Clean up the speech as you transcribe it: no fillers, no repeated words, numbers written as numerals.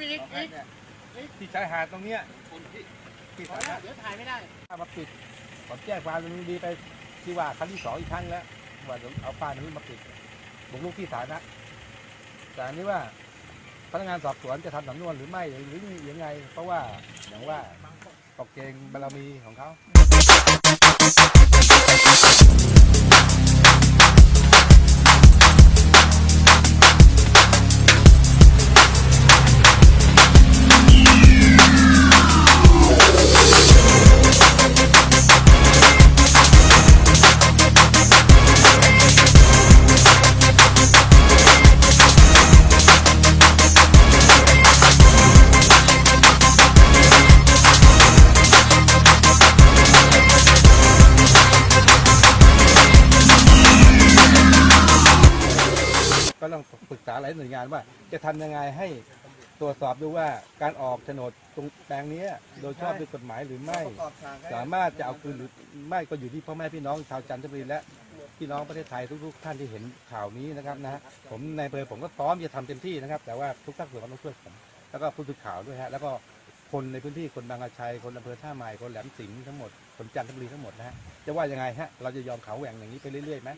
พี่อีกที่ชายหาดตรงเนี้ยปิดแล้วเดี๋ยวถ่ายไม่ได้มาปิดผมแจ้งความมันดีไปที่ว่าครั้งที่สองอีกครั้งแล้วว่าเอาป้ายนี้มาปิดบุกรุกที่สาธารณะแต่อันนี้ว่าพนักงานสอบสวนจะทำสำนวนหรือไม่หรือยังไงเพราะว่าอย่างว่าตกเกงบารมีของเขาต้องปรึกษาหลายหน่วยงานว่าจะทำยังไงให้ตรวจสอบดูว่าการออกโฉนดตรงแปลงนี้โดยชอบด้วยกฎหมายหรือไม่สามารถจะเอาคืนหรือไม่ก็อยู่ที่พ่อแม่พี่น้องชาวจันทบุรีและพี่น้องประเทศไทยทุกท่านที่เห็นข่าวนี้นะครับนะผมในอำเภอผมก็พร้อมจะทำเต็มที่นะครับแต่ว่าทุกท่านต้องช่วยผมแล้วก็ผู้สื่อข่าวด้วยฮะแล้วก็คนในพื้นที่คนบางกระชัยคนอำเภอท่าไม้คนแหลมสิงห์ทั้งหมดคนจันทบุรีทั้งหมดนะฮะจะว่ายังไงฮะเราจะยอมเขาแหว่งอย่างนี้ไปเรื่อยๆไหม